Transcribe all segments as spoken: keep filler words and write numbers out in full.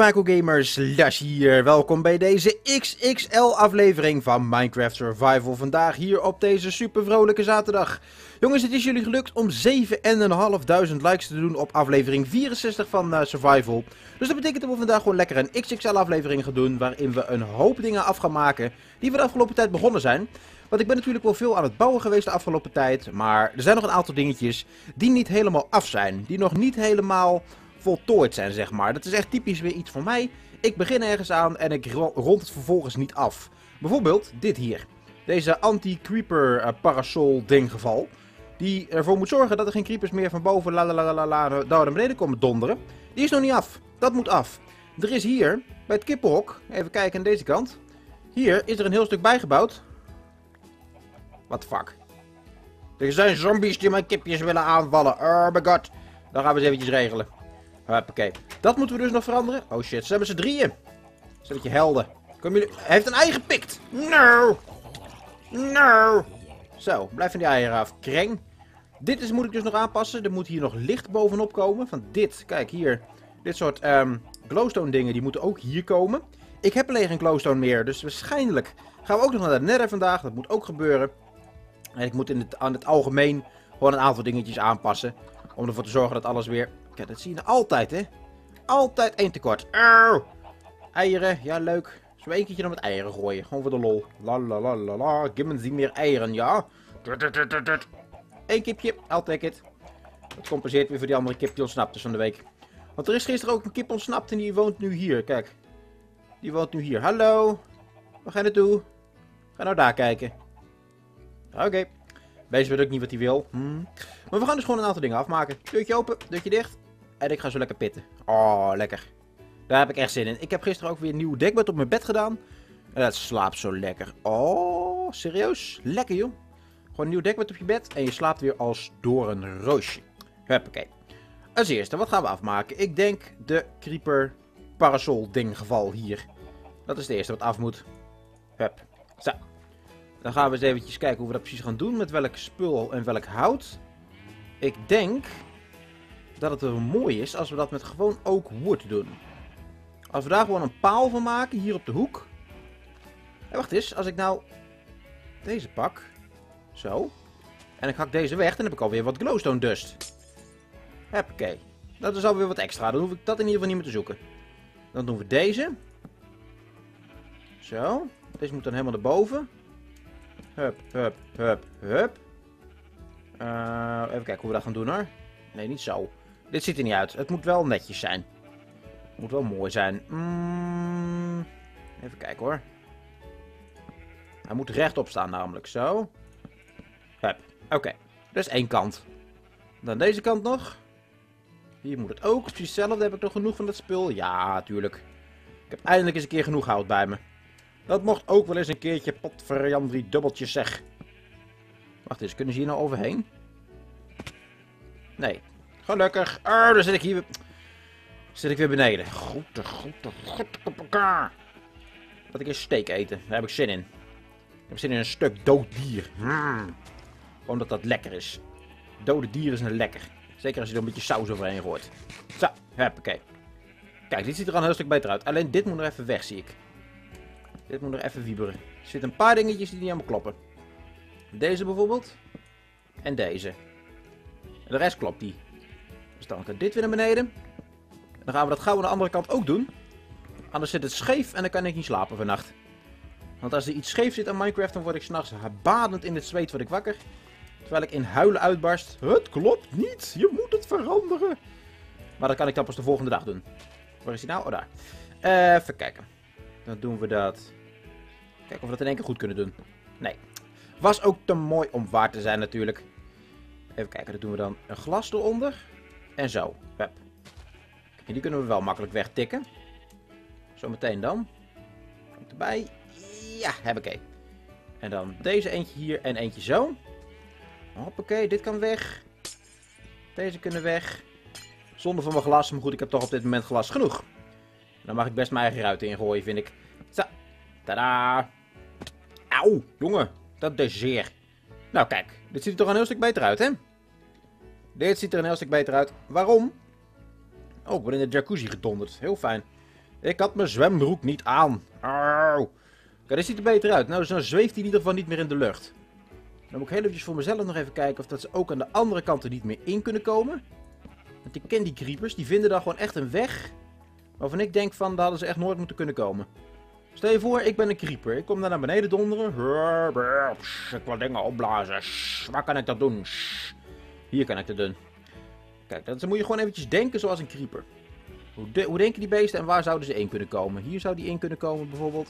Vako Gamers, Las hier. Welkom bij deze X X L aflevering van Minecraft Survival. Vandaag hier op deze super vrolijke zaterdag. Jongens, het is jullie gelukt om zevenduizend vijfhonderd likes te doen op aflevering vierenzestig van uh, Survival. Dus dat betekent dat we vandaag gewoon lekker een X X L aflevering gaan doen, waarin we een hoop dingen af gaan maken die we de afgelopen tijd begonnen zijn. Want ik ben natuurlijk wel veel aan het bouwen geweest de afgelopen tijd, maar er zijn nog een aantal dingetjes die niet helemaal af zijn. Die nog niet helemaal voltooid zijn, zeg maar. Dat is echt typisch weer iets voor mij. Ik begin ergens aan en ik rond het vervolgens niet af. Bijvoorbeeld dit hier. Deze anti-creeper uh, parasol dinggeval. Die ervoor moet zorgen dat er geen creepers meer van boven la, la, la, la, la, daar naar beneden komen donderen. Die is nog niet af. Dat moet af. Er is hier, bij het kippenhok, even kijken aan deze kant. Hier is er een heel stuk bijgebouwd. What the fuck? Er zijn zombies die mijn kipjes willen aanvallen. Oh my god. Dan gaan we eens eventjes regelen. Hoppakee. Dat moeten we dus nog veranderen. Oh shit, ze hebben ze drieën. Ze hebben je helden. Kom jullie... Hij heeft een ei gepikt. No. No. Zo, blijf van die eieren af. Kreng. Dit is, moet ik dus nog aanpassen. Er moet hier nog licht bovenop komen. Van dit. Kijk, hier. Dit soort um, glowstone dingen, die moeten ook hier komen. Ik heb alleen geen glowstone meer. Dus waarschijnlijk gaan we ook nog naar de nether vandaag. Dat moet ook gebeuren. En ik moet in het, aan het algemeen gewoon een aantal dingetjes aanpassen. Om ervoor te zorgen dat alles weer... Kijk, dat zie je altijd, hè. Altijd één tekort. Oh. Eieren. Ja, leuk. Zo een keertje dan met eieren gooien. Gewoon voor de lol. La la la la la. Gimme zien meer eieren, ja. Eén kipje. I'll take it. Dat compenseert weer voor die andere kip die ontsnapt is van de week. Want er is gisteren ook een kip ontsnapt en die woont nu hier. Kijk. Die woont nu hier. Hallo. Waar ga je naartoe? Ga nou daar kijken. Oké. Okay. Deze weet ook niet wat hij wil. Hmm. Maar we gaan dus gewoon een aantal dingen afmaken. Deurtje open, deurtje dicht. En ik ga zo lekker pitten. Oh, lekker. Daar heb ik echt zin in. Ik heb gisteren ook weer een nieuw dekbed op mijn bed gedaan. En dat slaapt zo lekker. Oh, serieus? Lekker, joh. Gewoon een nieuw dekbed op je bed. En je slaapt weer als door een roosje. Huppakee. Als eerste, wat gaan we afmaken? Ik denk de creeper parasol dinggeval hier. Dat is het eerste wat af moet. Hup. Zo. Dan gaan we eens eventjes kijken hoe we dat precies gaan doen. Met welk spul en welk hout. Ik denk dat het wel mooi is als we dat met gewoon ook wood doen. Als we daar gewoon een paal van maken, hier op de hoek. En wacht eens, als ik nou deze pak. Zo. En ik hak deze weg, dan heb ik alweer wat glowstone dust. Hoppakee. Dat is alweer wat extra, dan hoef ik dat in ieder geval niet meer te zoeken. Dan doen we deze. Zo. Deze moet dan helemaal naar boven. Hup, hup, hup, hup. Uh, even kijken hoe we dat gaan doen, hoor. Nee, niet zo. Dit ziet er niet uit. Het moet wel netjes zijn. Het moet wel mooi zijn. Mm, even kijken, hoor. Hij moet rechtop staan, namelijk. Zo. Hup. Oké. Okay. Dus één kant. Dan deze kant nog. Hier moet het ook. Precies hetzelfde. Heb ik nog genoeg van dat spul? Ja, tuurlijk. Ik heb eindelijk eens een keer genoeg hout bij me. Dat mocht ook wel eens een keertje potverjandrie dubbeltjes, zeg. Wacht eens, kunnen ze hier nou overheen? Nee. Gelukkig. Oh, dan zit ik hier... Zit ik weer beneden. Goede, goede, goede op elkaar. Laat ik eens steak eten. Daar heb ik zin in. Ik heb zin in een stuk dood dier. Mm. Omdat dat lekker is. Dode dier is een lekker. Zeker als je er een beetje saus overheen gooit. Zo, hoppakee. Kijk, dit ziet er al een heel stuk beter uit. Alleen dit moet nog even weg, zie ik. Dit moet nog even wieberen. Er zitten een paar dingetjes die niet helemaal kloppen. Deze bijvoorbeeld. En deze. En de rest klopt die. Dus dan kan dit weer naar beneden. En dan gaan we dat gauw aan de andere kant ook doen. Anders zit het scheef en dan kan ik niet slapen vannacht. Want als er iets scheef zit aan Minecraft, dan word ik s'nachts badend in het zweet word ik wakker. Terwijl ik in huilen uitbarst. Het klopt niet. Je moet het veranderen. Maar dat kan ik dan pas de volgende dag doen. Waar is hij nou? Oh, daar. Even kijken. Dan doen we dat. Kijken of we dat in één keer goed kunnen doen. Nee. Was ook te mooi om waar te zijn natuurlijk. Even kijken, dan doen we dan een glas eronder. En zo. Pep. En die kunnen we wel makkelijk wegtikken. Zometeen dan. Komt erbij. Ja, heb ik één. En dan deze eentje hier en eentje zo. Hoppakee, dit kan weg. Deze kunnen weg. Zonde van mijn glas, maar goed, ik heb toch op dit moment glas genoeg. Dan mag ik best mijn eigen ruit ingooien, vind ik. Zo. Tadaa. Auw, jongen. Dat deed zeer. Nou kijk, dit ziet er toch een heel stuk beter uit, hè? Dit ziet er een heel stuk beter uit. Waarom? Oh, ik word in de jacuzzi gedonderd. Heel fijn. Ik had mijn zwembroek niet aan. Auw. Kijk, dit ziet er beter uit. Nou, dan zweeft hij in ieder geval niet meer in de lucht. Dan moet ik heel eventjes voor mezelf nog even kijken of dat ze ook aan de andere kant er niet meer in kunnen komen. Want ik ken die creepers, die vinden daar gewoon echt een weg. Waarvan ik denk van, daar hadden ze echt nooit moeten kunnen komen. Stel je voor, ik ben een creeper. Ik kom daar naar beneden donderen. Ik wil dingen opblazen. Waar kan ik dat doen? Hier kan ik dat doen. Kijk, dan moet je gewoon eventjes denken zoals een creeper. Hoe, de, hoe denken die beesten en waar zouden ze in kunnen komen? Hier zou die in kunnen komen bijvoorbeeld.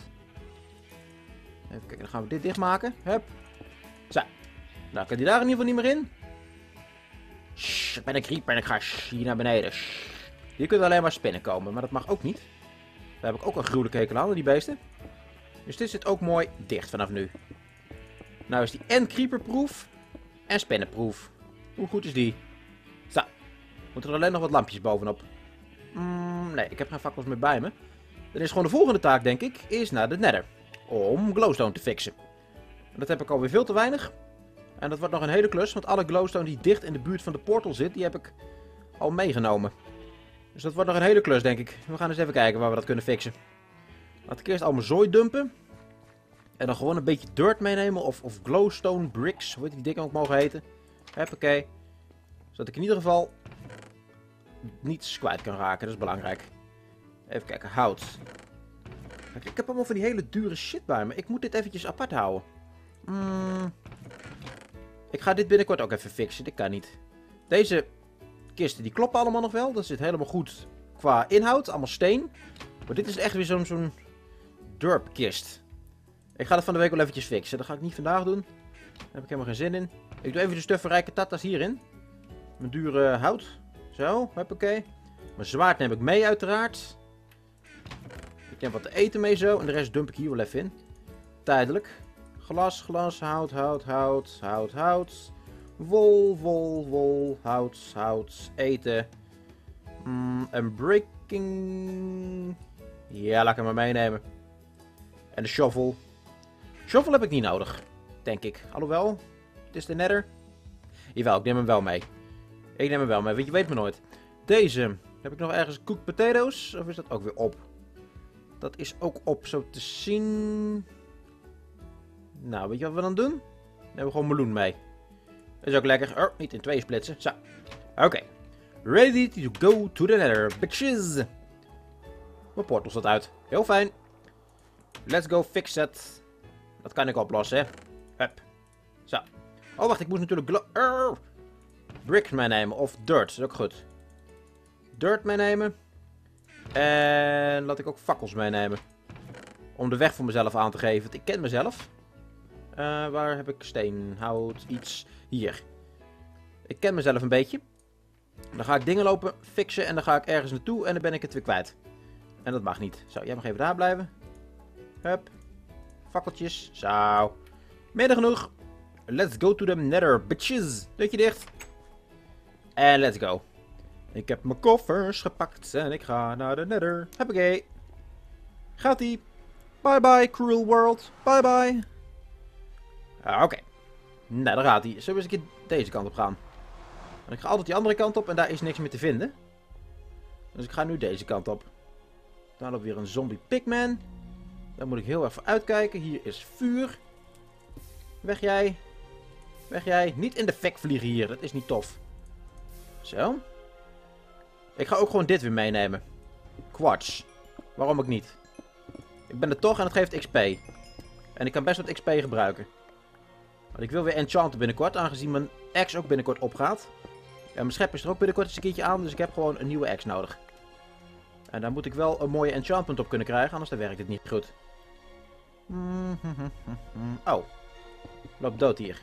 Even kijken, dan gaan we dit dichtmaken. Hup. Zo. Nou, kan die daar in ieder geval niet meer in. Shh, ik ben een creeper en ik ga shh, hier naar beneden. Shh. Hier kunnen alleen maar spinnen komen, maar dat mag ook niet. Daar heb ik ook een gruwelijke hekel aan, die beesten. Dus dit zit ook mooi dicht vanaf nu. Nou is die en creeperproof en spinnenproof. Hoe goed is die? Zo. Moeten er alleen nog wat lampjes bovenop. Mm, nee, ik heb geen fakkels meer bij me. Dan is gewoon de volgende taak, denk ik, is naar de nether. Om glowstone te fixen. Dat heb ik alweer veel te weinig. En dat wordt nog een hele klus, want alle glowstone die dicht in de buurt van de portal zit, die heb ik al meegenomen. Dus dat wordt nog een hele klus, denk ik. We gaan eens even kijken waar we dat kunnen fixen. Laat ik eerst al mijn zooi dumpen. En dan gewoon een beetje dirt meenemen, of, of glowstone bricks, hoe heet die dingen ook mogen heten. Hoppakee. Zodat ik in ieder geval niets kwijt kan raken, dat is belangrijk. Even kijken, hout. Kijk, ik heb allemaal van die hele dure shit bij me. Ik moet dit eventjes apart houden. Mm. Ik ga dit binnenkort ook even fixen, dit kan niet. Deze kisten die kloppen allemaal nog wel, dat zit helemaal goed qua inhoud, allemaal steen. Maar dit is echt weer zo'n zo'n derpkist. Ik ga dat van de week wel eventjes fixen, dat ga ik niet vandaag doen. Daar heb ik helemaal geen zin in. Ik doe even de stufferrijke tatas hierin. Mijn dure hout. Zo, hoppakee. Mijn zwaard neem ik mee uiteraard. Ik neem wat te eten mee zo en de rest dump ik hier wel even in. Tijdelijk. Glas, glas, hout, hout, hout, hout, hout. Wol, wol, wol, hout, hout, eten. Een mm, breaking... Ja, laat ik hem maar meenemen. En de shovel. Shovel heb ik niet nodig, denk ik. Alhoewel, het is de nether. Jawel, ik neem hem wel mee. Ik neem hem wel mee, want je weet me nooit. Deze, heb ik nog ergens cooked potatoes? Of is dat ook weer op? Dat is ook op, zo te zien... Nou, weet je wat we dan doen? Dan hebben we gewoon meloen mee. Dat is ook lekker. Oh, niet in twee splitsen. Zo. Oké. Okay. Ready to go to the nether, bitches. Mijn portal staat uit. Heel fijn. Let's go fix it. Dat kan ik oplossen, hè. Hup. Zo. Oh, wacht. Ik moest natuurlijk... Uh, bricks meenemen. Of dirt. Dat is ook goed. Dirt meenemen. En laat ik ook fakkels meenemen. Om de weg voor mezelf aan te geven. Want ik ken mezelf. Uh, waar heb ik steen, hout, iets? Hier. Ik ken mezelf een beetje. Dan ga ik dingen lopen, fixen en dan ga ik ergens naartoe en dan ben ik het weer kwijt. En dat mag niet. Zo, jij mag even daar blijven. Hup. Fakkeltjes. Zo. Midden genoeg. Let's go to the nether, bitches. Deurtje dicht. En let's go. Ik heb mijn koffers gepakt en ik ga naar de nether. Hoppakee. Gaat-ie. Bye bye, cruel world. Bye bye. Uh, Oké. Okay. Nou, daar gaat hij. Zullen we eens een keer deze kant op gaan? En ik ga altijd die andere kant op en daar is niks meer te vinden. Dus ik ga nu deze kant op. Daar loopt weer een zombie pigman. Daar moet ik heel even uitkijken. Hier is vuur. Weg jij. Weg jij. Niet in de fik vliegen hier. Dat is niet tof. Zo. Ik ga ook gewoon dit weer meenemen. Quartz. Waarom ook niet? Ik ben er toch en het geeft X P. En ik kan best wat X P gebruiken. Want ik wil weer enchanten binnenkort, aangezien mijn axe ook binnenkort opgaat. En mijn schep is er ook binnenkort eens een keertje aan, dus ik heb gewoon een nieuwe axe nodig. En daar moet ik wel een mooie enchantment op kunnen krijgen, anders dan werkt het niet goed. Oh. Loop dood hier.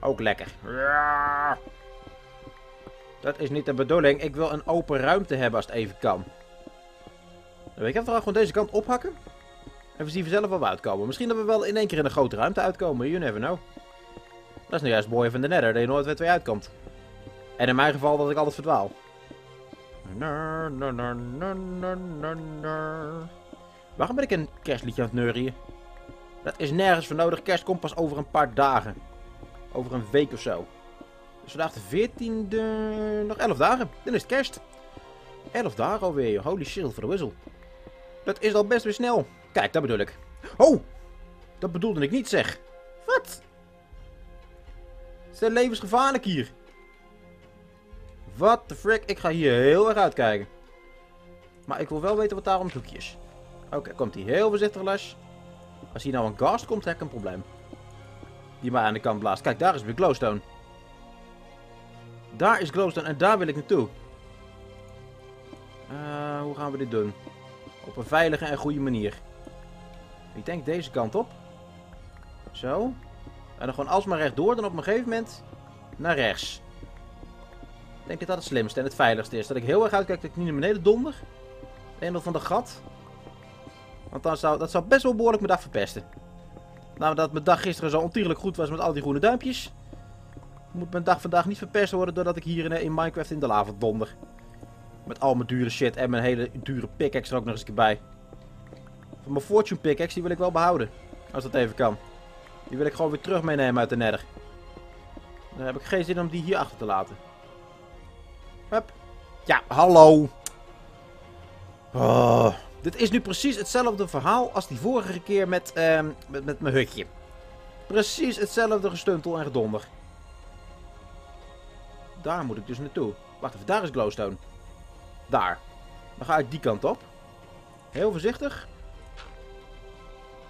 Ook lekker. Dat is niet de bedoeling. Ik wil een open ruimte hebben als het even kan. Dan weet ik even gewoon deze kant ophakken. En we zien vanzelf wel we uitkomen. Misschien dat we wel in één keer in een grote ruimte uitkomen. You never know. Dat is nou juist boy van de nether. Dat je nooit weet waar je uitkomt. En in mijn geval dat ik altijd verdwaal. Waarom ben ik een kerstliedje aan het neurien? Dat is nergens voor nodig. Kerst komt pas over een paar dagen. Over een week of zo. Dus vandaag de veertiende... Nog elf dagen. Dan is het kerst. elf dagen alweer. Holy shit, voor de whistle. Dat is al best weer snel. Kijk, dat bedoel ik. Oh! Dat bedoelde ik niet, zeg. Wat? Het is levensgevaarlijk hier. What the frick? Ik ga hier heel erg uitkijken. Maar ik wil wel weten wat daar om het hoekje is. Oké, okay, komt hij heel voorzichtig les. Als hier nou een ghast komt, heb ik een probleem. Die mij aan de kant blaast. Kijk, daar is weer glowstone. Daar is glowstone en daar wil ik naartoe. Uh, hoe gaan we dit doen? Op een veilige en goede manier. Ik denk deze kant op. Zo. En dan gewoon alsmaar rechtdoor. Dan op een gegeven moment naar rechts. Ik denk dat dat het slimste en het veiligste is. Dat ik heel erg uitkijk dat ik niet naar beneden donder. Een of ander gat. Want dan zou, dat zou best wel behoorlijk mijn dag verpesten. Nadat mijn dag gisteren zo ontierlijk goed was met al die groene duimpjes. Moet mijn dag vandaag niet verpest worden doordat ik hier in, in Minecraft in de lava donder. Met al mijn dure shit en mijn hele dure pickaxe er ook nog eens een keer bij. Van mijn fortune pickaxe, die wil ik wel behouden. Als dat even kan. Die wil ik gewoon weer terug meenemen uit de nether. Dan heb ik geen zin om die hier achter te laten. Hup. Ja, hallo. Oh. Dit is nu precies hetzelfde verhaal als die vorige keer met, uh, met, met mijn hutje. Precies hetzelfde gestuntel en gedonder. Daar moet ik dus naartoe. Wacht even, daar is glowstone. Daar. Dan ga ik die kant op. Heel voorzichtig.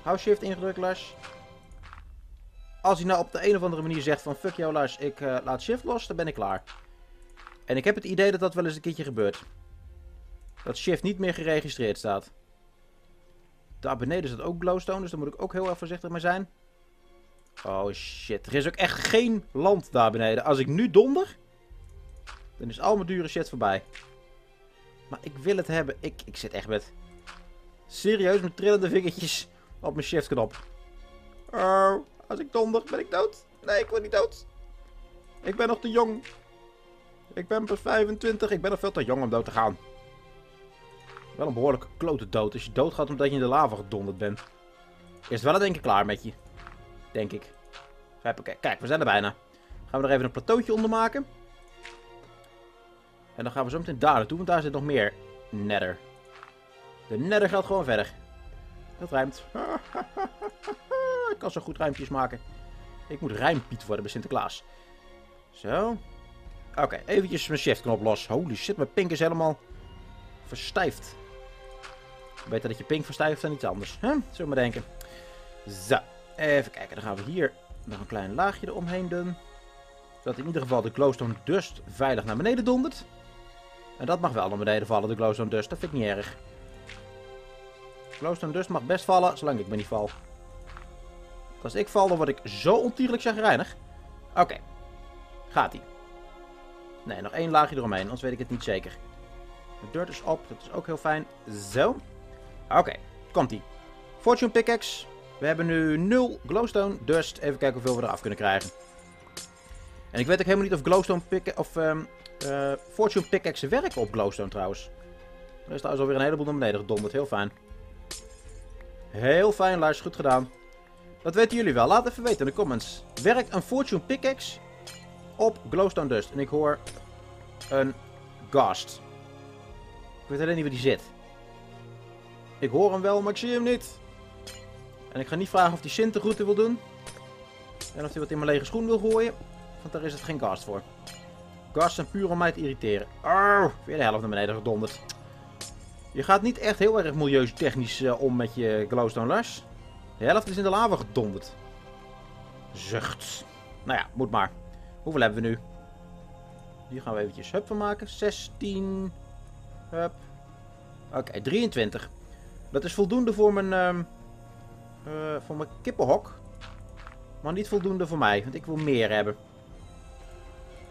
Hou shift ingedrukt, Lars. Als hij nou op de een of andere manier zegt van fuck jou Lars, ik uh, laat shift los, dan ben ik klaar. En ik heb het idee dat dat wel eens een keertje gebeurt. Dat shift niet meer geregistreerd staat. Daar beneden staat ook glowstone, dus daar moet ik ook heel erg voorzichtig mee zijn. Oh shit, er is ook echt geen land daar beneden. Als ik nu donder, dan is al mijn dure shit voorbij. Maar ik wil het hebben. Ik, ik zit echt met... Serieus, met trillende vingertjes op mijn shiftknop. Oh, als ik donder, ben ik dood. Nee, ik word niet dood. Ik ben nog te jong. Ik ben pas vijfentwintig. Ik ben nog veel te jong om dood te gaan. Wel een behoorlijk klote dood. Als je doodgaat omdat je in de lava gedonderd bent. Is het wel denk ik klaar met je. Denk ik. Kijk, we zijn er bijna. Gaan we er even een plateautje onder maken. En dan gaan we zo meteen daar naartoe, want daar zit nog meer nether. De nether gaat gewoon verder. Dat rijmt. Ik kan zo goed rijmpjes maken. Ik moet rijmpiet worden bij Sinterklaas. Zo. Oké, okay, eventjes mijn shiftknop los. Holy shit, mijn pink is helemaal verstijfd. Beter dat je pink verstijft dan iets anders. Huh? Zullen we maar denken. Zo, even kijken. Dan gaan we hier nog een klein laagje eromheen doen. Zodat in ieder geval de glowstone dust veilig naar beneden dondert. En dat mag wel naar beneden vallen, de glowstone dust. Dat vind ik niet erg. Glowstone dust mag best vallen, zolang ik me niet val. Als ik val, dan word ik zo ontierlijk chagrijnig. Oké. Okay. Gaat-ie. Nee, nog één laagje eromheen, anders weet ik het niet zeker. De dirt is op, dat is ook heel fijn. Zo. Oké, okay. Komt-ie. Fortune pickaxe. We hebben nu nul glowstone dust. Even kijken hoeveel we eraf kunnen krijgen. En ik weet ook helemaal niet of glowstone pick of um, uh, fortune pickaxe werken op glowstone trouwens. Er is trouwens alweer een heleboel naar beneden gedonderd. Heel fijn. Heel fijn, luister. Goed gedaan. Dat weten jullie wel. Laat even weten in de comments. Werkt een fortune pickaxe op glowstone dust? En ik hoor een ghast. Ik weet alleen niet waar die zit. Ik hoor hem wel, maar ik zie hem niet. En ik ga niet vragen of die Sint de groeten wil doen. En of hij wat in mijn lege schoen wil gooien. Want daar is het geen ghast voor. Ghasts zijn puur om mij te irriteren. Oh, weer de helft naar beneden gedonderd. Je gaat niet echt heel erg milieutechnisch uh, om met je glowstone Lars. De helft is in de lava gedonderd. Zucht. Nou ja, moet maar. Hoeveel hebben we nu? Hier gaan we eventjes hup van maken. zestien. Hup. Oké, okay, drieëntwintig. Dat is voldoende voor mijn, uh, uh, voor mijn kippenhok. Maar niet voldoende voor mij, want ik wil meer hebben.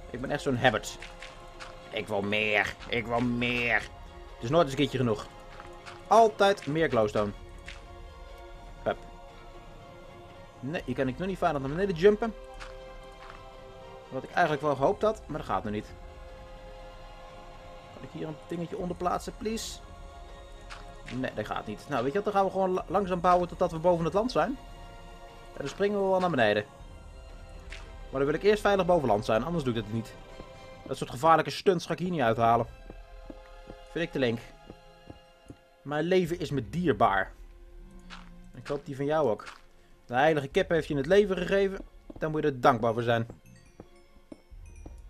Ik ben echt zo'n habit. Ik wil meer. Ik wil meer. Het is nooit eens een keertje genoeg. Altijd meer glowstone. Hup. Nee, hier kan ik nog niet veilig naar beneden jumpen. Wat ik eigenlijk wel gehoopt had, maar dat gaat nog niet. Kan ik hier een dingetje onder plaatsen, please? Nee, dat gaat niet. Nou, weet je wat? Dan gaan we gewoon langzaam bouwen totdat we boven het land zijn. En dan springen we wel naar beneden. Maar dan wil ik eerst veilig boven land zijn, anders doe ik dat niet. Dat soort gevaarlijke stunts ga ik hier niet uithalen. Vind ik te link. Mijn leven is me dierbaar. Ik hoop die van jou ook. De heilige kip heeft je het leven gegeven. Daar moet je er dankbaar voor zijn.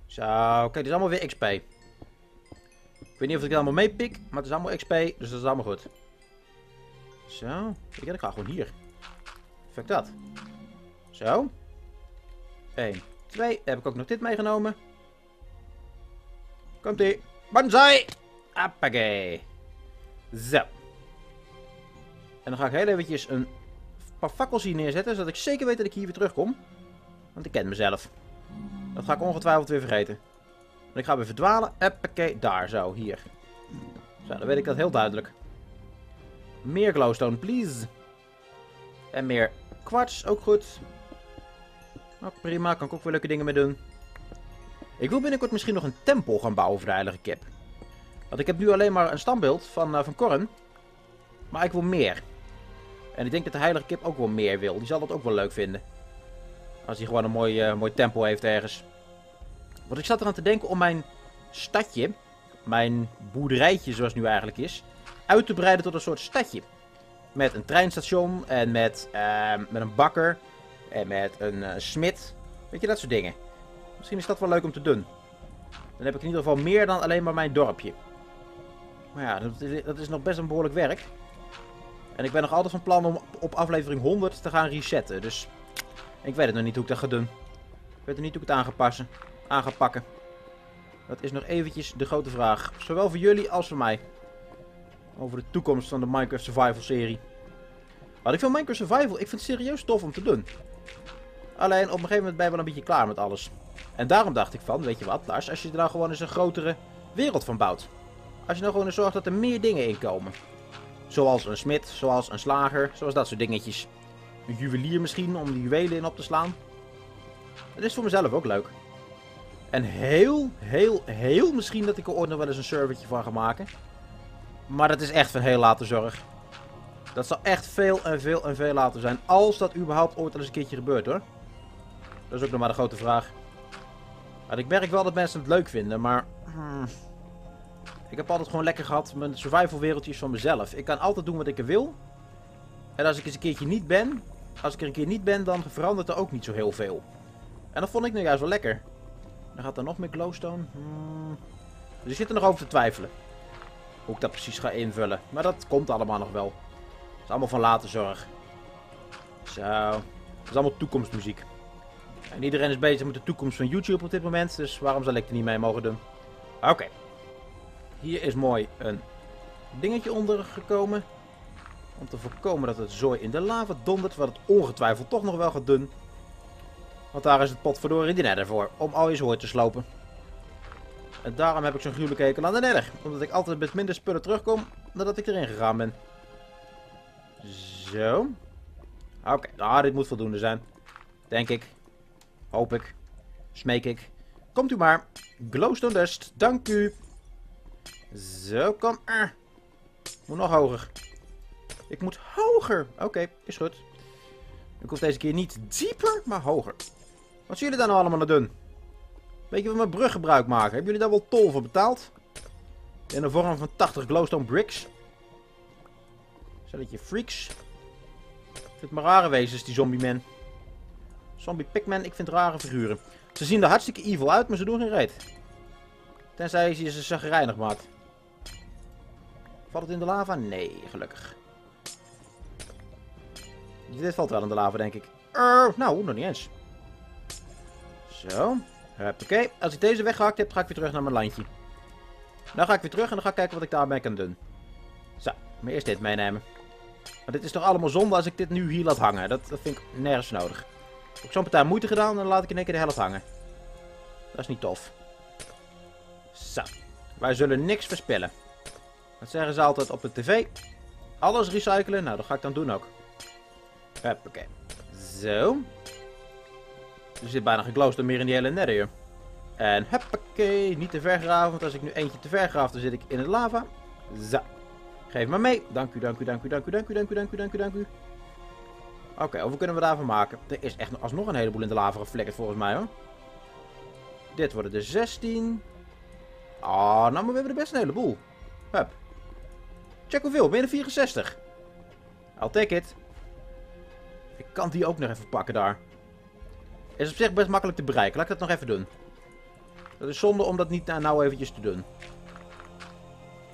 Zo, kijk, dit is allemaal weer X P. Ik weet niet of ik het allemaal meepik, maar het is allemaal X P, dus dat is allemaal goed. Zo, ik ga gewoon hier. Fuck dat. Zo. één, twee. Heb ik ook nog dit meegenomen. Komt-ie. Banzai! Appakee. Zo. En dan ga ik heel eventjes een paar fakkels hier neerzetten, zodat ik zeker weet dat ik hier weer terugkom. Want ik ken mezelf. Dat ga ik ongetwijfeld weer vergeten. En ik ga weer verdwalen. Appakee. Daar, zo. Hier. Zo, dan weet ik dat heel duidelijk. Meer glowstone, please. En meer kwarts, ook goed. Nou, prima, kan ik ook weer leuke dingen mee doen. Ik wil binnenkort misschien nog een tempel gaan bouwen voor de heilige kip. Want ik heb nu alleen maar een standbeeld van, uh, van Korn. Maar ik wil meer. En ik denk dat de heilige kip ook wel meer wil. Die zal dat ook wel leuk vinden. Als hij gewoon een mooi, uh, mooi tempel heeft ergens. Want ik zat eraan te denken om mijn stadje, mijn boerderijtje zoals het nu eigenlijk is, uit te breiden tot een soort stadje. Met een treinstation en met, uh, met een bakker en met een uh, smid. Weet je, dat soort dingen. Misschien is dat wel leuk om te doen. Dan heb ik in ieder geval meer dan alleen maar mijn dorpje. Maar ja, dat is, dat is nog best een behoorlijk werk. En ik ben nog altijd van plan om op aflevering honderd te gaan resetten. Dus ik weet het nog niet hoe ik dat ga doen. Ik weet nog niet hoe ik het aan ga passen, aan ga pakken. Dat is nog eventjes de grote vraag. Zowel voor jullie als voor mij. Over de toekomst van de Minecraft Survival serie. Maar ik vind Minecraft Survival, ik vind het serieus tof om te doen. Alleen op een gegeven moment ben je wel een beetje klaar met alles. En daarom dacht ik van, weet je wat Lars, als je er nou gewoon eens een grotere wereld van bouwt. Als je nou gewoon eens zorgt dat er meer dingen in komen. Zoals een smid, zoals een slager, zoals dat soort dingetjes. Een juwelier misschien, om de juwelen in op te slaan. Dat is voor mezelf ook leuk. En heel, heel, heel misschien dat ik er ooit nog wel eens een servertje van ga maken. Maar dat is echt van heel late zorg. Dat zal echt veel en veel en veel later zijn. Als dat überhaupt ooit al eens een keertje gebeurt hoor. Dat is ook nog maar de grote vraag. Maar ik merk wel dat mensen het leuk vinden, maar... Hmm, ik heb altijd gewoon lekker gehad mijn survival wereldjes van mezelf. Ik kan altijd doen wat ik er wil. En als ik eens een keertje niet ben... Als ik er een keer niet ben, dan verandert er ook niet zo heel veel. En dat vond ik nu juist wel lekker. Dan gaat er nog meer glowstone. Hmm. Dus ik zit er nog over te twijfelen. Hoe ik dat precies ga invullen. Maar dat komt allemaal nog wel. Dat is allemaal van later zorg. Zo. Dat is allemaal toekomstmuziek. En iedereen is bezig met de toekomst van YouTube op dit moment. Dus waarom zal ik er niet mee mogen doen? Oké. Okay. Hier is mooi een dingetje ondergekomen. Om te voorkomen dat het zooi in de lava dondert. Wat het ongetwijfeld toch nog wel gaat doen. Want daar is het potverdorie die nether voor. Om al je zooi te slopen. En daarom heb ik zo'n gruwelijke hekel aan de nether. Omdat ik altijd met minder spullen terugkom nadat ik erin gegaan ben. Zo. Oké, okay, nou dit moet voldoende zijn. Denk ik. Hoop ik. Smeek ik. Komt u maar. Glowstone dust. Dank u. Zo, kom. Ah. Moet nog hoger. Ik moet hoger. Oké, okay, is goed. Ik hoef deze keer niet dieper, maar hoger. Wat zullen jullie daar nou allemaal aan doen? Weet je wat mijn brug gebruik maken? Hebben jullie daar wel tol voor betaald? In de vorm van tachtig glowstone bricks. Zelletje freaks. Ik vind het maar rare wezens, die zombie man. Zombie pigman, ik vind rare figuren. Ze zien er hartstikke evil uit, maar ze doen geen reet. Tenzij je ze chagrijnig maakt. Valt het in de lava? Nee, gelukkig. Dit valt wel in de lava, denk ik. Uh, nou, nog niet eens. Zo. Oké, als ik deze weggehakt heb, ga ik weer terug naar mijn landje. Dan ga ik weer terug en dan ga ik kijken wat ik daarmee kan doen. Zo, maar eerst dit meenemen. Maar dit is toch allemaal zonde als ik dit nu hier laat hangen. Dat, dat vind ik nergens nodig. Heb ik zo'n partij moeite gedaan en dan laat ik in één keer de helft hangen. Dat is niet tof. Zo, wij zullen niks verspillen. Dat zeggen ze altijd op de tv. Alles recyclen, nou dat ga ik dan doen ook. Oké. Zo. Er zit bijna geen glowstone meer in die hele nether, joh. En huppakee, niet te ver graven, want als ik nu eentje te ver graaf, dan zit ik in het lava. Zo. Geef maar mee. Dank u, dank u, dank u, dank u, dank u, dank u, dank u, dank u, dank u. Oké, okay, hoeveel kunnen we daarvan maken? Er is echt alsnog een heleboel in de lava geflikkerd, volgens mij, hoor. Dit worden er zestien. Ah, oh, nou maar we hebben er best een heleboel. Hup. Check hoeveel. Binnen vierenzestig. I'll take it. Ik kan die ook nog even pakken daar. Is op zich best makkelijk te bereiken. Laat ik dat nog even doen. Dat is zonde om dat niet nou, nou eventjes te doen.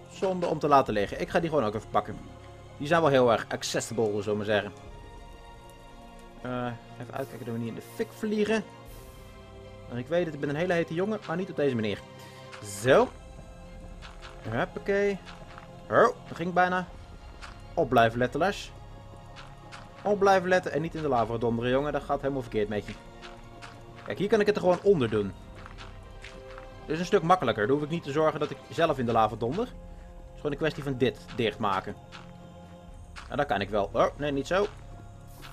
Zonde om te laten liggen. Ik ga die gewoon ook even pakken. Die zijn wel heel erg accessible, zullen we maar zeggen. Uh, even uitkijken dat we niet in de fik vliegen. En ik weet het, ik ben een hele hete jongen, maar niet op deze manier. Zo. Hoppakee. Oh, dat ging bijna. Op blijven letten, Lars. Op blijven letten en niet in de lava donderen, jongen. Dat gaat helemaal verkeerd met je. Kijk, hier kan ik het er gewoon onder doen. Dit is een stuk makkelijker. Dan hoef ik niet te zorgen dat ik zelf in de lava donder. Het is gewoon een kwestie van dit dichtmaken. En dat kan ik wel. Oh, nee, niet zo.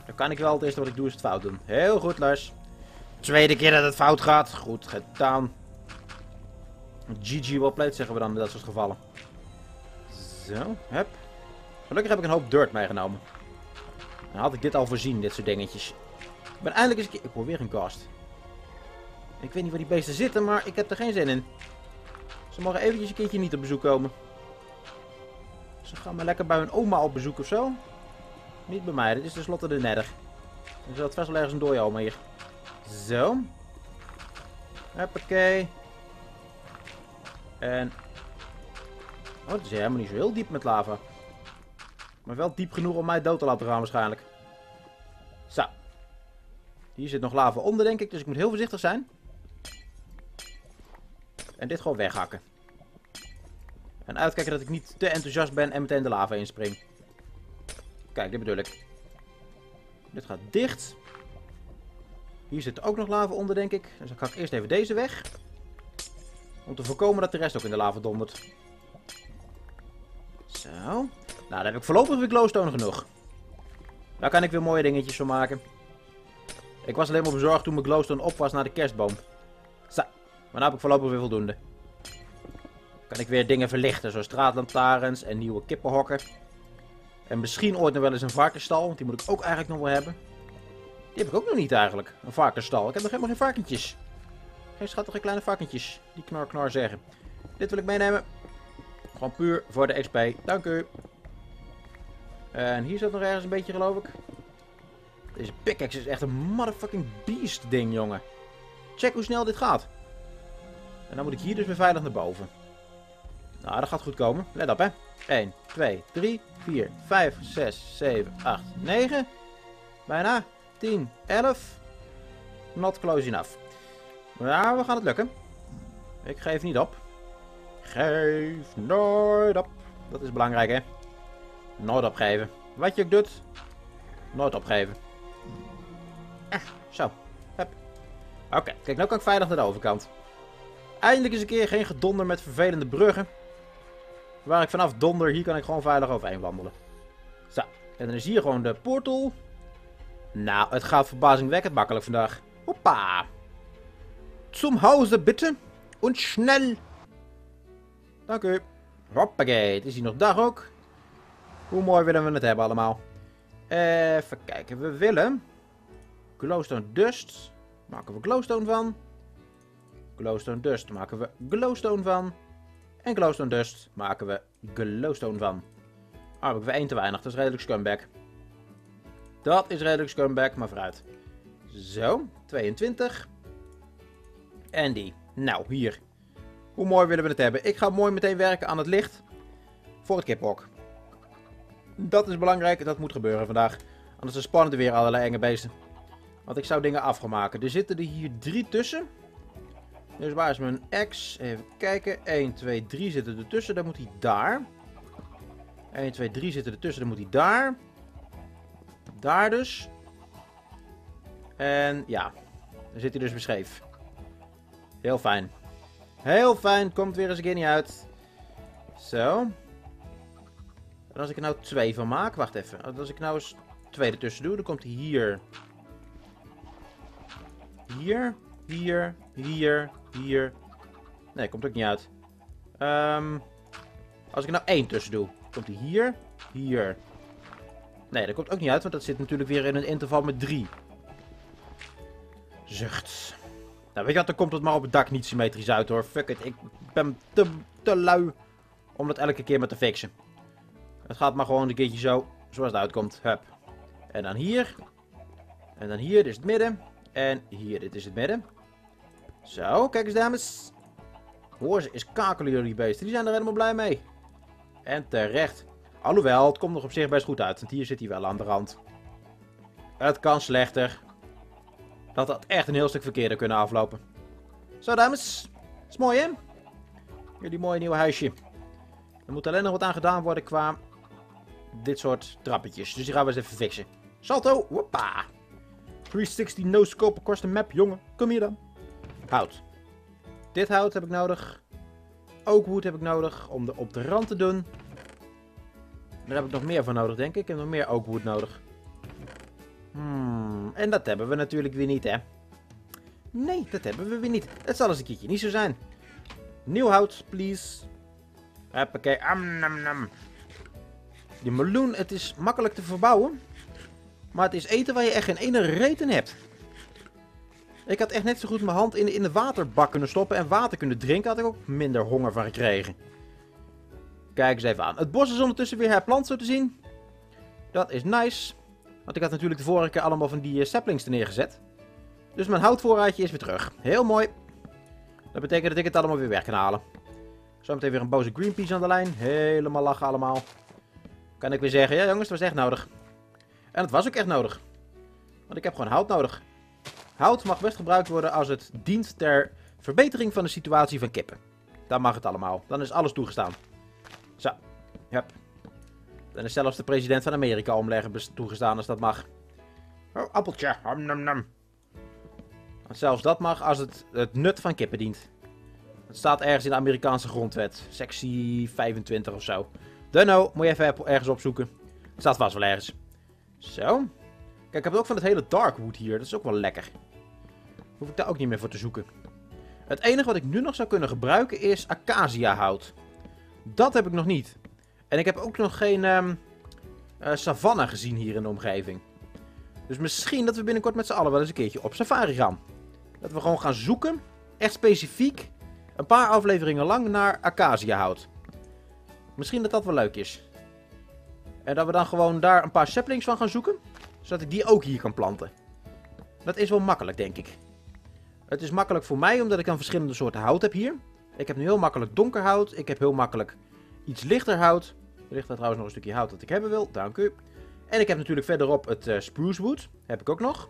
Dat kan ik wel. Het eerste wat ik doe is het fout doen. Heel goed, Lars. Tweede keer dat het fout gaat. Goed gedaan. G G wel played, zeggen we dan in dat soort gevallen. Zo, hup. Gelukkig heb ik een hoop dirt meegenomen. Dan had ik dit al voorzien, dit soort dingetjes. Ik ben eindelijk eens een keer... Ik hoor weer een gast. Ik weet niet waar die beesten zitten, maar ik heb er geen zin in. Ze mogen eventjes een keertje niet op bezoek komen. Ze gaan maar lekker bij hun oma op bezoek of zo. Niet bij mij, dit is tenslotte de nedder. Er zat vast wel ergens een dooie oma hier. Zo. Hoppakee. En... Oh, het is helemaal niet zo heel diep met lava. Maar wel diep genoeg om mij dood te laten gaan waarschijnlijk. Zo. Hier zit nog lava onder, denk ik, dus ik moet heel voorzichtig zijn. En dit gewoon weghakken. En uitkijken dat ik niet te enthousiast ben en meteen de lava inspring. Kijk, dit bedoel ik. Dit gaat dicht. Hier zit ook nog lava onder, denk ik. Dus dan ga ik eerst even deze weg. Om te voorkomen dat de rest ook in de lava dondert. Zo. Nou, dan heb ik voorlopig weer glowstone genoeg. Daar kan ik weer mooie dingetjes van maken. Ik was alleen maar bezorgd toen mijn glowstone op was naar de kerstboom. Zo. Maar nu heb ik voorlopig weer voldoende. Kan ik weer dingen verlichten, zoals straatlantaarns en nieuwe kippenhokken. En misschien ooit nog wel eens een varkensstal, want die moet ik ook eigenlijk nog wel hebben. Die heb ik ook nog niet eigenlijk, een varkensstal. Ik heb nog helemaal geen varkentjes. Geen schattige kleine varkentjes, die knar knar zeggen. Dit wil ik meenemen. Gewoon puur voor de X P, dank u. En hier zat nog ergens een beetje, geloof ik. Deze pickaxe is echt een motherfucking beast ding, jongen. Check hoe snel dit gaat. En dan moet ik hier dus weer veilig naar boven. Nou, dat gaat goed komen. Let op, hè. een, twee, drie, vier, vijf, zes, zeven, acht, negen. Bijna. tien, elf. Not close enough. Maar we gaan het lukken. Ik geef niet op. Geef nooit op. Dat is belangrijk, hè. Nooit opgeven. Wat je ook doet, nooit opgeven. Eh, zo. Oké, okay. Kijk, nu kan ik veilig naar de overkant. Eindelijk eens een keer geen gedonder met vervelende bruggen. Waar ik vanaf donder, hier kan ik gewoon veilig overheen wandelen. Zo, en dan is hier gewoon de portal. Nou, het gaat verbazingwekkend makkelijk vandaag. Hoppa! Zum Hause bitte. En snel. Dank u. Hoppakee, het is hier nog dag ook. Hoe mooi willen we het hebben allemaal. Even kijken, we willen... Glowstone dust. Maken we glowstone van. Glowstone dust maken we glowstone van. En glowstone dust maken we glowstone van. Ah, heb ik weer één te weinig. Dat is redelijk scumbag. Dat is redelijk scumbag, maar vooruit. Zo, tweeëntwintig. En die. Nou, hier. Hoe mooi willen we het hebben? Ik ga mooi meteen werken aan het licht. Voor het kiphok. Dat is belangrijk. Dat moet gebeuren vandaag. Anders spannen er weer allerlei enge beesten. Want ik zou dingen af gaan maken. Er zitten er hier drie tussen. Dus waar is mijn X? Even kijken. een, twee, drie zitten er tussen. Dan moet hij daar. een, twee, drie zitten er tussen. Dan moet hij daar. Daar dus. En ja. Dan zit hij dus weer scheef. Heel fijn. Heel fijn. Komt weer eens een keer niet uit. Zo. En als ik er nou twee van maak. Wacht even. Als ik nou eens twee ertussen doe. Dan komt hij hier. Hier. Hier, hier, hier. Nee, komt ook niet uit. Um, als ik er nou één tussen doe. Komt hij hier, hier. Nee, dat komt ook niet uit. Want dat zit natuurlijk weer in een interval met drie. Zucht. Nou, weet je wat? Dan komt het maar op het dak niet symmetrisch uit, hoor. Fuck it. Ik ben te, te lui om dat elke keer maar te fixen. Het gaat maar gewoon een keertje zo, zoals het uitkomt. Hup. En dan hier. En dan hier, dit is het midden. En hier, dit is het midden. Zo, kijk eens dames. Hoor ze eens kakelen jullie beesten. Die zijn er helemaal blij mee. En terecht. Alhoewel, het komt nog op zich best goed uit. Want hier zit hij wel aan de rand. Het kan slechter. Dat had echt een heel stuk verkeerder kunnen aflopen. Zo dames. Is mooi hè? Jullie mooie nieuwe huisje. Er moet alleen nog wat aan gedaan worden qua dit soort trappetjes. Dus die gaan we eens even fixen. Salto. Hoppa. driehonderdzestig no scope kost een map, jongen. Kom hier dan. Hout. Dit hout heb ik nodig. Ook wood heb ik nodig om de op de rand te doen. Daar heb ik nog meer van nodig, denk ik. Ik heb nog meer ook wood nodig. Hmm, en dat hebben we natuurlijk weer niet, hè. Nee, dat hebben we weer niet. Dat zal eens een keertje niet zo zijn. Nieuw hout, please. Hoppakee. Am, nam, nam. Die meloen, het is makkelijk te verbouwen. Maar het is eten waar je echt geen ene reet in hebt. Ik had echt net zo goed mijn hand in, in de waterbak kunnen stoppen en water kunnen drinken. Had ik ook minder honger van gekregen. Kijk eens even aan. Het bos is ondertussen weer herplant, zo te zien. Dat is nice. Want ik had natuurlijk de vorige keer allemaal van die uh, saplings er neergezet. Dus mijn houtvoorraadje is weer terug. Heel mooi. Dat betekent dat ik het allemaal weer weg kan halen. Zometeen weer een boze Greenpeace aan de lijn. Helemaal lachen allemaal. Kan ik weer zeggen, ja jongens, dat was echt nodig. En het was ook echt nodig. Want ik heb gewoon hout nodig. Hout mag best gebruikt worden als het dient ter verbetering van de situatie van kippen. Dan mag het allemaal. Dan is alles toegestaan. Zo. Hup. Dan is zelfs de president van Amerika omleggen toegestaan als dat mag. Oh, appeltje. Ham, nam, nam. Want zelfs dat mag als het het nut van kippen dient. Het staat ergens in de Amerikaanse grondwet. Sectie vijfentwintig of zo. Dunno, moet je even ergens opzoeken. Het staat vast wel ergens. Zo. Kijk, ik heb het ook van het hele darkwood hier. Dat is ook wel lekker. Hoef ik daar ook niet meer voor te zoeken. Het enige wat ik nu nog zou kunnen gebruiken is acaciahout. Dat heb ik nog niet. En ik heb ook nog geen um, uh, savanne gezien hier in de omgeving. Dus misschien dat we binnenkort met z'n allen wel eens een keertje op safari gaan. Dat we gewoon gaan zoeken. Echt specifiek. Een paar afleveringen lang naar acaciahout. Misschien dat dat wel leuk is. En dat we dan gewoon daar een paar saplings van gaan zoeken. Zodat ik die ook hier kan planten. Dat is wel makkelijk, denk ik. Het is makkelijk voor mij, omdat ik dan verschillende soorten hout heb hier. Ik heb nu heel makkelijk donker hout. Ik heb heel makkelijk iets lichter hout. Er ligt daar trouwens nog een stukje hout dat ik hebben wil. Dank u. En ik heb natuurlijk verderop het uh, spruce wood. Heb ik ook nog.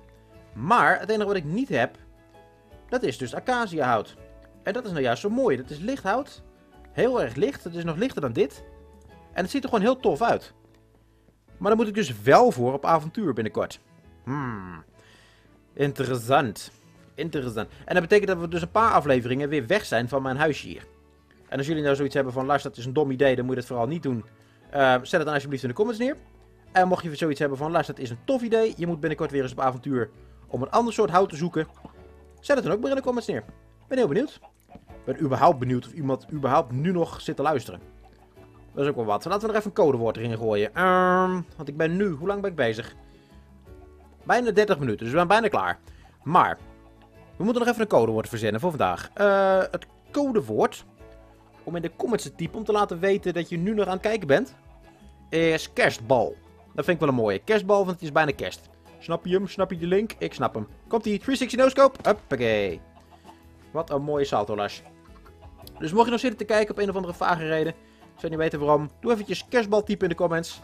Maar het enige wat ik niet heb, dat is dus acaciahout. En dat is nou juist zo mooi. Dat is licht hout. Heel erg licht. Het is nog lichter dan dit. En het ziet er gewoon heel tof uit. Maar daar moet ik dus wel voor op avontuur binnenkort. Hmm. Interessant. Interessant. En dat betekent dat we dus een paar afleveringen weer weg zijn van mijn huisje hier. En als jullie nou zoiets hebben van, luister, dat is een dom idee, dan moet je dat vooral niet doen. Uh, zet het dan alsjeblieft in de comments neer. En mocht je zoiets hebben van, luister, dat is een tof idee. Je moet binnenkort weer eens op avontuur om een ander soort hout te zoeken. Zet het dan ook maar in de comments neer. Ik ben heel benieuwd. Ik ben überhaupt benieuwd of iemand überhaupt nu nog zit te luisteren. Dat is ook wel wat. Laten we er even een codewoord erin gooien. Um, want ik ben nu... Hoe lang ben ik bezig? Bijna dertig minuten. Dus we zijn bijna klaar. Maar we moeten nog even een codewoord verzinnen voor vandaag. Uh, het codewoord, om in de comments te typen, om te laten weten dat je nu nog aan het kijken bent, is kerstbal. Dat vind ik wel een mooie. Kerstbal, want het is bijna kerst. Snap je hem? Snap je de link? Ik snap hem. Komt-ie. driehonderdzestig no scope. Hoppakee. Wat een mooie saltolas. Dus mocht je nog zitten te kijken op een of andere vage reden, ik zou niet weten waarom. Doe eventjes kerstbal typen in de comments.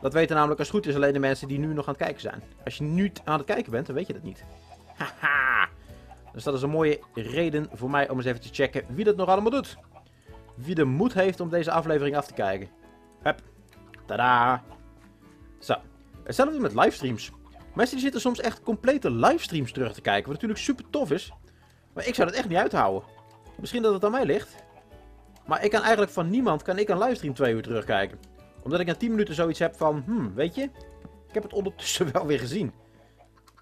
Dat weten namelijk als het goed is alleen de mensen die nu nog aan het kijken zijn. Als je nu aan het kijken bent, dan weet je dat niet. Haha. Dus dat is een mooie reden voor mij om eens even te checken wie dat nog allemaal doet. Wie de moed heeft om deze aflevering af te kijken. Hup. Tadaa. Zo. Hetzelfde met livestreams. Mensen die zitten soms echt complete livestreams terug te kijken. Wat natuurlijk super tof is. Maar ik zou dat echt niet uithouden. Misschien dat het aan mij ligt. Maar ik kan eigenlijk van niemand, kan ik een livestream twee uur terugkijken. Omdat ik na tien minuten zoiets heb van, hmm, weet je, ik heb het ondertussen wel weer gezien.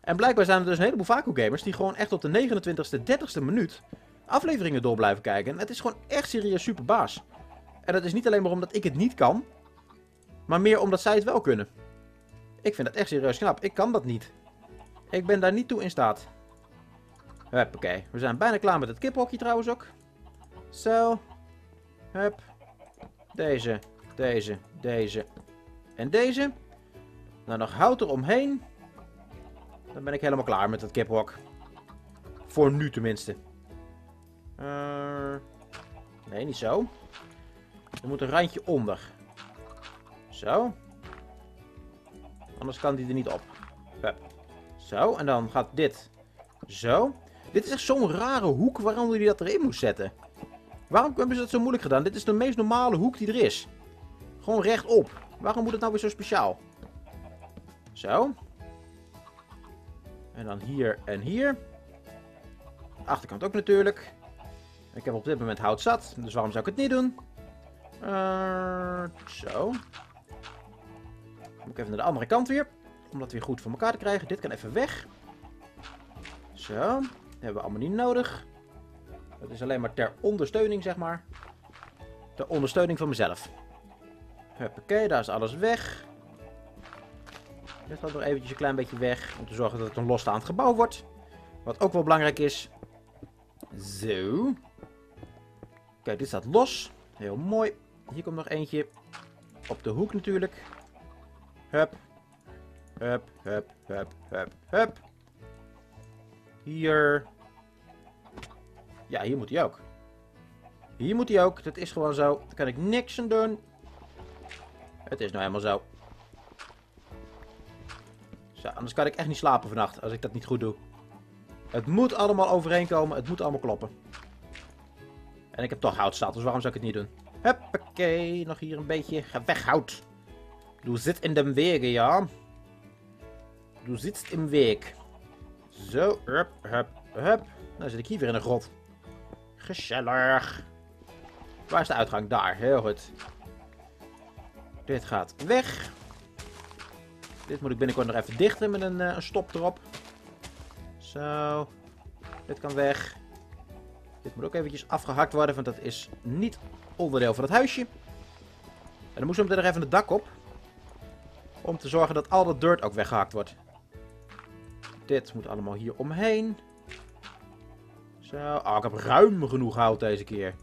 En blijkbaar zijn er dus een heleboel Vako Gamers die gewoon echt op de negenentwintigste, dertigste minuut afleveringen door blijven kijken. En het is gewoon echt serieus super baas. En dat is niet alleen maar omdat ik het niet kan, maar meer omdat zij het wel kunnen. Ik vind dat echt serieus knap. Ik kan dat niet. Ik ben daar niet toe in staat. Hoppakee. We zijn bijna klaar met het kiphokje trouwens ook. Zo. Hup. Deze. Deze, deze en deze. Nou, nog hout eromheen. Dan ben ik helemaal klaar met dat kiphok. Voor nu tenminste. Uh, nee, niet zo. Er moet een randje onder. Zo. Anders kan die er niet op. Hup. Zo, en dan gaat dit. Zo. Dit is echt zo'n rare hoek waaronder hij dat erin moest zetten. Waarom hebben ze dat zo moeilijk gedaan? Dit is de meest normale hoek die er is. Gewoon rechtop. Waarom moet het nou weer zo speciaal? Zo. En dan hier en hier. De achterkant ook natuurlijk. Ik heb op dit moment hout zat, dus waarom zou ik het niet doen? Uh, zo. Dan moet ik even naar de andere kant weer. Om dat weer goed voor elkaar te krijgen. Dit kan even weg. Zo. Dat hebben we allemaal niet nodig. Dat is alleen maar ter ondersteuning, zeg maar. Ter ondersteuning van mezelf. Huppakee, daar is alles weg. Dit gaat nog eventjes een klein beetje weg. Om te zorgen dat het een losstaand gebouw wordt. Wat ook wel belangrijk is. Zo. Kijk, dit staat los. Heel mooi. Hier komt nog eentje. Op de hoek natuurlijk. Hup. Hup, hup, hup, hup, hup. Hier. Ja, hier moet hij ook. Hier moet hij ook. Dat is gewoon zo. Daar kan ik niks aan doen. Het is nou helemaal zo. Zo, anders kan ik echt niet slapen vannacht als ik dat niet goed doe. Het moet allemaal overeenkomen. Het moet allemaal kloppen. En ik heb toch hout staat, dus waarom zou ik het niet doen? Huppakee, nog hier een beetje. Ga weg, hout. Du zit in de wegen, ja. Du zit in de weg. Zo, hup, hup, hup. Nou zit ik hier weer in een grot. Gezellig. Waar is de uitgang? Daar, heel goed. Dit gaat weg. Dit moet ik binnenkort nog even dichten met een, uh, een stop erop. Zo. Dit kan weg. Dit moet ook eventjes afgehakt worden, want dat is niet onderdeel van het huisje. En dan moesten we er nog even het dak op. Om te zorgen dat al dat dirt ook weggehakt wordt. Dit moet allemaal hier omheen. Zo. Oh, ik heb ruim genoeg hout deze keer.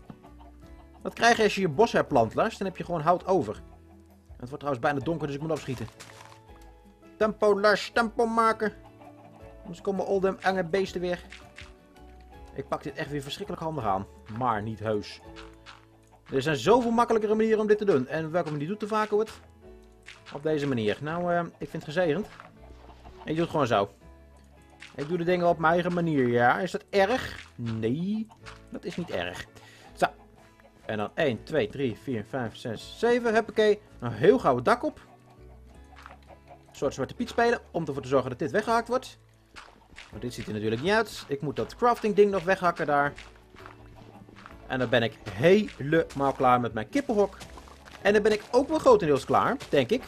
Wat krijg je als je je bos herplant, Lars? Dan heb je gewoon hout over. Het wordt trouwens bijna donker, dus ik moet afschieten. Tempo, Lars. Tempo maken. Anders komen al die enge beesten weer. Ik pak dit echt weer verschrikkelijk handig aan. Maar niet heus. Er zijn zoveel makkelijkere manieren om dit te doen. En welke manier doet de Vako het? Op deze manier. Nou, uh, ik vind het gezegend. Ik doe het gewoon zo. Ik doe de dingen op mijn eigen manier, ja. Is dat erg? Nee, dat is niet erg. Zo. En dan één, twee, drie, vier, vijf, zes, zeven. Huppakee. Een heel gauw dak op. Een soort zwarte piet spelen. Om ervoor te zorgen dat dit weggehaakt wordt. Maar dit ziet er natuurlijk niet uit. Ik moet dat crafting ding nog weghakken daar. En dan ben ik helemaal klaar met mijn kippenhok. En dan ben ik ook wel grotendeels klaar, denk ik.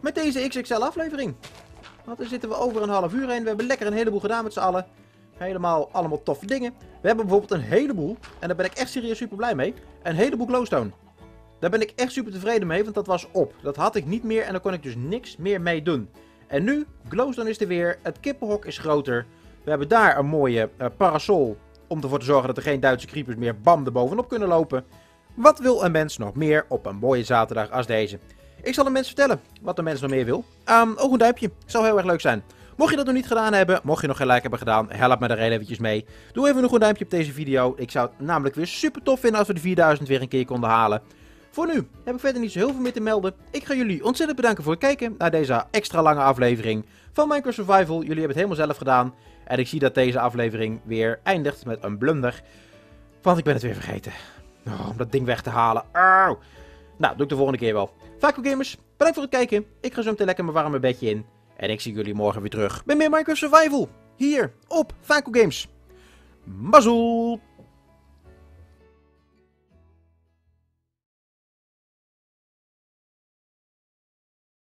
Met deze X X L aflevering. Want dan zitten we over een half uur heen. We hebben lekker een heleboel gedaan met z'n allen. Helemaal allemaal toffe dingen. We hebben bijvoorbeeld een heleboel. En daar ben ik echt serieus super blij mee. Een heleboel glowstone. Daar ben ik echt super tevreden mee. Want dat was op. Dat had ik niet meer. En daar kon ik dus niks meer mee doen. En nu, glowstone is er weer. Het kippenhok is groter. We hebben daar een mooie uh, parasol. Om ervoor te zorgen dat er geen Duitse creepers meer bam erbovenop kunnen lopen. Wat wil een mens nog meer op een mooie zaterdag als deze? Ik zal de mensen vertellen wat een mens nog meer wil. Um, ook een duimpje. Zou heel erg leuk zijn. Mocht je dat nog niet gedaan hebben. Mocht je nog geen like hebben gedaan. Help me daar heel eventjes mee. Doe even nog een duimpje op deze video. Ik zou het namelijk weer super tof vinden als we de vierduizend weer een keer konden halen. Voor nu heb ik verder niet zo heel veel meer te melden. Ik ga jullie ontzettend bedanken voor het kijken naar deze extra lange aflevering van Minecraft Survival. Jullie hebben het helemaal zelf gedaan. En ik zie dat deze aflevering weer eindigt met een blunder. Want ik ben het weer vergeten. Oh, om dat ding weg te halen. Oh. Nou, doe ik de volgende keer wel. Vako Gamers, bedankt voor het kijken. Ik ga zo meteen lekker mijn warme bedje in. En ik zie jullie morgen weer terug bij meer Minecraft Survival. Hier op Vako Games. Mazzel!